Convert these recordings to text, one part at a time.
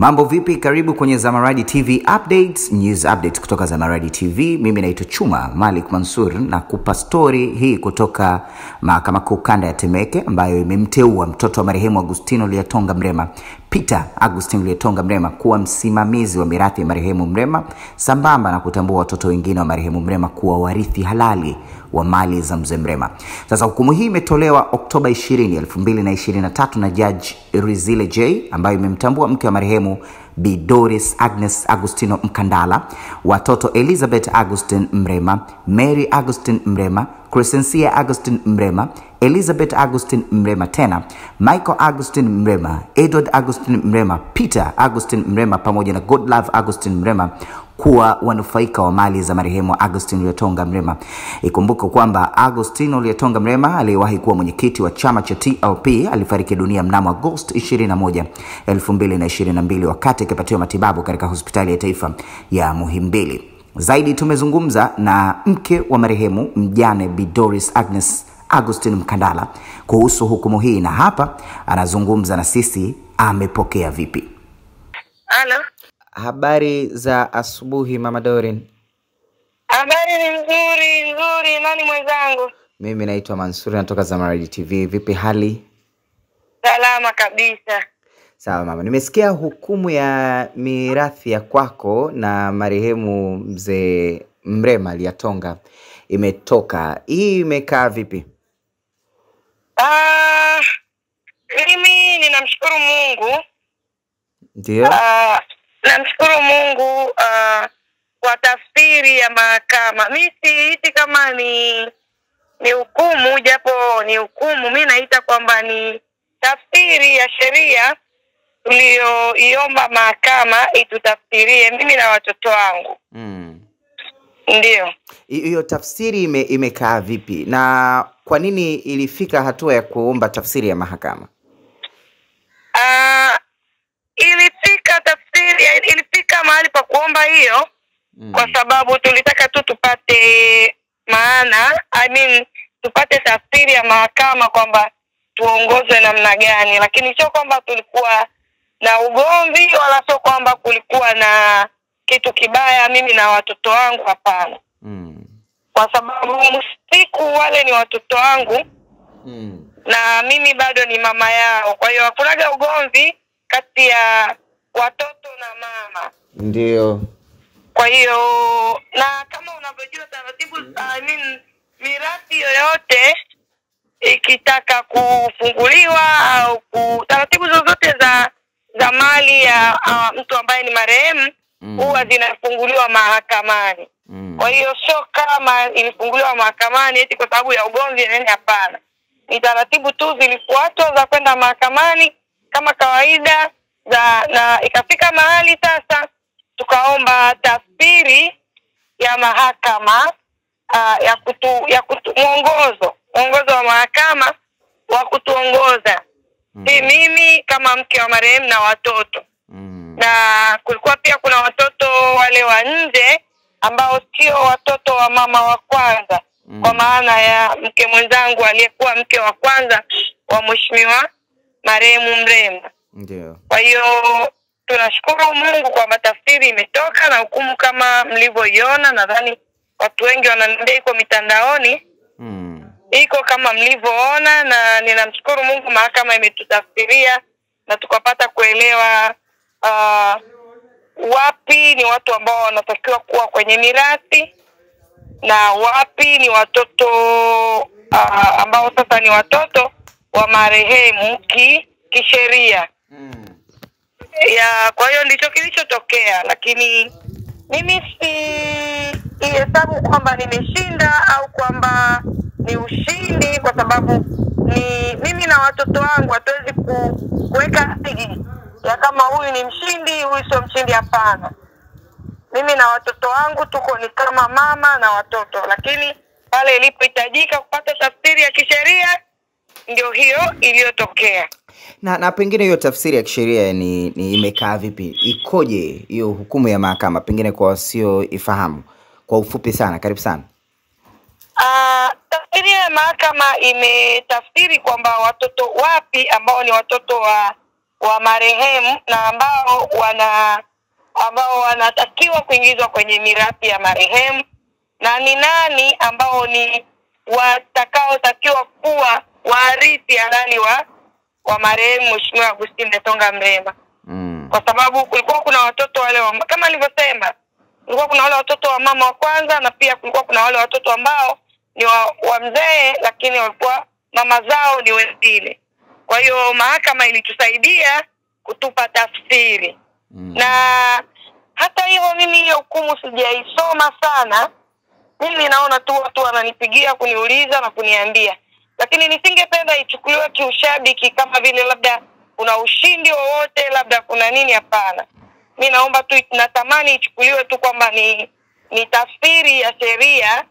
Mambo vipi, karibu kwenye Zamaradi TV updates, news updates kutoka Zamaradi TV. Mimi naitwa Chuma, Malik Mansur, na kupa story hii kutoka Mahakama Kuu Kanda ya Temeke ambayo imemteua mtoto wa marehemu Augustino Lyatonga Mrema, Peter Augustino Lyatonga Mrema, kuwa msimamizi wa mirathi ya marehemu Mrema, sambamba na kutambua watoto wengine wa marehemu Mrema kuwa warithi halali wa mali za mzee Mrema. Sasa hukumu hii imetolewa Oktoba 20, 2023 na Judge Rwizile J. ambayo imemtambua mke wa marehemu Bi Doris Agnes Augustino Mkandala, watoto Elizabeth Augustine Mrema, Mary Augustine Mrema, Crescencia Augustine Mrema, Elizabeth Augustine Mrema tena, Michael Augustine Mrema, Edward Augustine Mrema, Peter Augustine Mrema pamoja na Godlove Augustine Mrema kuwa wanufaika wa mali za marehemu Augustino Lyatonga Mrema. Ikumbuke kwamba Augustino Lyatonga Mrema aliwahi kuwa mwenyekiti wa chama cha TLP, alifariki dunia mnamo Agosti 21, 2022 wakati akipatiwa matibabu katika hospitali ya taifa ya Muhimbili. Zaidi tumezungumza na mke wa marehemu, mjane Bi Doris Agnes Augustino Mkandala, kuhusu hukumu hii, na hapa anazungumza na sisi amepokea vipi. Halo. Habari za asubuhi Mama Dorin. Habari nzuri, nzuri. Nani mwenzangu? Mimi naitwa Mansuri, natoka Zamaradi TV. Vipi hali? Salama kabisa. Sawa mama. Nimesikia hukumu ya mirathi ya kwako na marehemu mzee Mrema Lyatonga imetoka. Hii imekaa vipi? Mimi ninamshukuru Mungu. Ndio. Namshukuru Mungu kwa tafsiri ya mahakama. Mimi siiti kama ni hukumu, japo ni hukumu. Mimi naita kwamba ni tafsiri ya sheria tuliyoiomba mahakama itutafsirie mimi na watoto wangu. Ndio. Hiyo tafsiri imekaa vipi, na kwa nini ilifika hatua ya kuomba tafsiri ya mahakama? Ilifika mahali pa kuomba hiyo kwa sababu tulitaka tu tupate maana, tupate tafsiri ya mahakama kwamba tuongozwe namna gani, lakini sio kwamba tulikuwa na ugomvi wala sio kwamba kulikuwa na kitu kibaya mimi na watoto wangu, hapana. Kwa sababu msiku wale ni watoto wangu na mimi bado ni mama yao, kwa hiyo hakuna ugomvi kati ya watoto na mama. Ndio. Kwa hiyo, na kama unavyojua taratibu, mirathi yoyote ikitaka kufunguliwa au taratibu zozote za mali ya mtu ambaye ni marehemu huwa zinafunguliwa mahakamani. Kwa hiyo sio kama ilifunguliwa mahakamani eti kwa sababu ya ugomvi na nini, hapana. Ni taratibu tu zilifuatwa za kwenda mahakamani kama kawaida. Na ikafika mahali sasa tukaomba tafsiri ya mahakama mwongozo wa mahakama wa kutuongoza mimi kama mke wa marehemu na watoto. Na kulikuwa pia kuna watoto wale wa nje ambao sio watoto wa mama wa kwanza, kwa maana ya mke mwenzangu aliyekuwa mke wa kwanza wa mheshimiwa marehemu Mrema. Ndio. Kwa hiyo tunashukuru Mungu kwa tafsiri imetoka, na hukumu kama mlivyoiona, nadhani watu wengi wananiambia iko mitandaoni. Iko kama mlivyoona, na ninamshukuru Mungu mahakama imetutafsiria na tukapata kuelewa wapi ni watu ambao wanatakiwa kuwa kwenye mirathi na wapi ni watoto ambao sasa ni watoto wa marehemu kisheria. Ya, kwa hiyo ndicho kilichotokea, lakini mimi sihesabu kwamba nimeshinda au kwamba ni ushindi, kwa sababu mimi na watoto wangu hatuwezi kuweka sigi ya kama huyu ni mshindi, huyu sio mshindi, hapana. Mimi na watoto wangu tuko ni kama mama na watoto, lakini pale ilipohitajika kupata tafsiri ya kisheria ndio hiyo iliyotokea. Na pengine hiyo tafsiri ya kisheria ni imekaa vipi? Ikoje hiyo hukumu ya mahakama, pengine kwa wasio ifahamu? Kwa ufupi sana, karibu sana. Tafsiri ya mahakama imetafsiri kwamba watoto wapi ambao ni watoto wa wa marehemu na ambao wanatakiwa kuingizwa kwenye mirathi ya marehemu, na ni nani ambao ni watakaotakiwa kuwa warithi halali wa marehemu Mheshimiwa Augustine Lyatonga Mrema. Kwa sababu kulikuwa kuna watoto wale kama nilivyosema, kulikuwa kuna wale watoto wa mama wa kwanza, na pia kulikuwa kuna wale watoto ambao ni wa mzee lakini walikuwa mama zao ni wengine. Kwa hiyo mahakama ilitusaidia kutupa tafsiri. Na hata hivyo mimi hiyo hukumu sijaisoma sana. Mimi naona tu watu wananipigia kuniuliza na kuniambia. Lakini nisingependa ichukuliwe kiushabiki kama vile labda kuna ushindi wowote, labda kuna nini, hapana. Mimi naomba tu, natamani ichukuliwe tu kwamba ni tafsiri ya sheria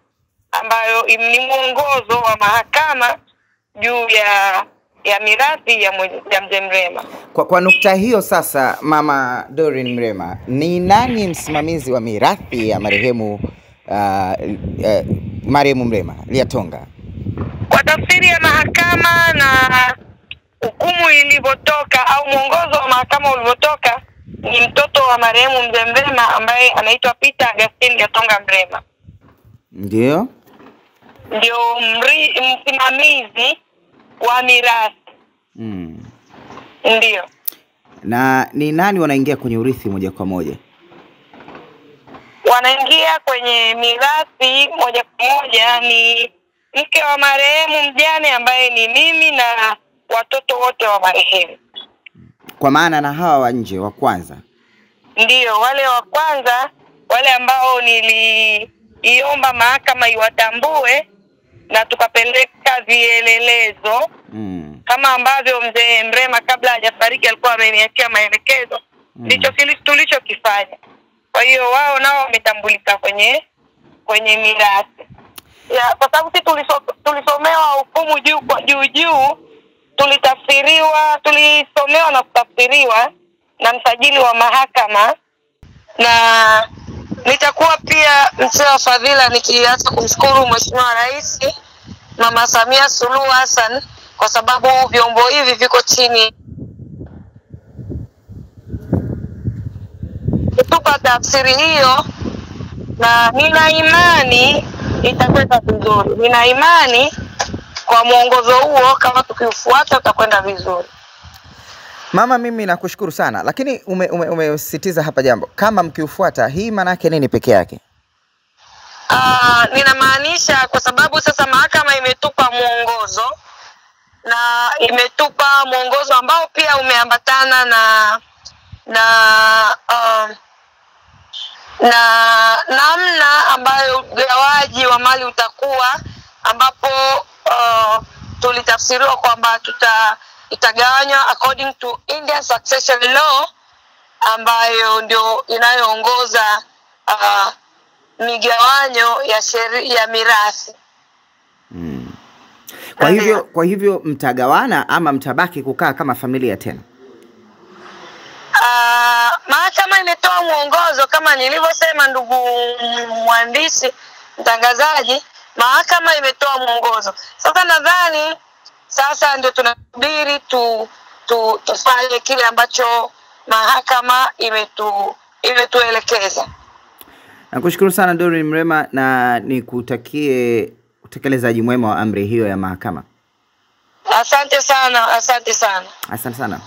ambayo ni mwongozo wa mahakama juu ya mirathi ya Mzee Mrema. Kwa nukta hiyo sasa, Mama Doreen Mrema, ni nani msimamizi wa mirathi ya marehemu Mrema Lyatonga? Kwa tafsiri ya mahakama na hukumu ilivotoka au mwongozo wa mahakama ulivotoka, ni mtoto wa marehemu Mzee Mrema ambaye anaitwa Peter Augustine Lyatonga Mrema. Ndio msimamizi wa mirathi. Ndio. Na ni nani wanaingia kwenye urithi moja kwa moja? Wanaingia kwenye mirathi moja kwa moja ni mke wa marehemu, mjane ambaye ni mimi, na watoto wote wa marehemu. Kwa maana na hawa wa nje wa kwanza? Ndio, wale wa kwanza, wale ambao niliomba mahakama iwatambue na tukapeleka vielelezo. Kama ambavyo Mzee Mrema kabla hajafariki alikuwa ameniachia maelekezo, ndicho tulichokifanya. Kwa hiyo wao nao wametambulika kwenye mirathi. Kwa sababu sisi tulisomewa hukumu juu, tulisomewa na kutafsiriwa na msajili wa mahakama, na nitakuwa pia mtoa fadhila nikiacha kumshukuru Mheshimiwa Rais Mama Samia Suluhu Hassan, kwa sababu vyombo hivi viko chini kutupa tafsiri hiyo, na nina imani itakwenda vizuri. Nina imani kwa mwongozo huo kama tukiufuata utakwenda vizuri. Mama, mimi nakushukuru sana, lakini umesisitiza hapa jambo kama mkiufuata, hii maana yake nini peke yake? Ninamaanisha kwa sababu sasa mahakama imetupa mwongozo, na imetupa mwongozo ambao pia umeambatana na namna ambayo ugawaji wa mali utakuwa, ambapo tulitafsiriwa kwamba itagawanywa according to Indian Succession Law, ambayo ndio inayoongoza migawanyo ya sheria ya mirathi. Kwa hivyo mtagawana ama mtabaki kukaa kama familia tena? Mahakama imetoa mwongozo kama nilivyosema, ndugu mwandishi mtangazaji, mahakama imetoa mwongozo. Sasa nadhani sasa ndio tunasubiri tufanye kile ambacho mahakama imetuelekeza. Nakushukuru sana Doreen Mrema, na nikutakie utekelezaji mwema wa amri hiyo ya mahakama. Asante sana.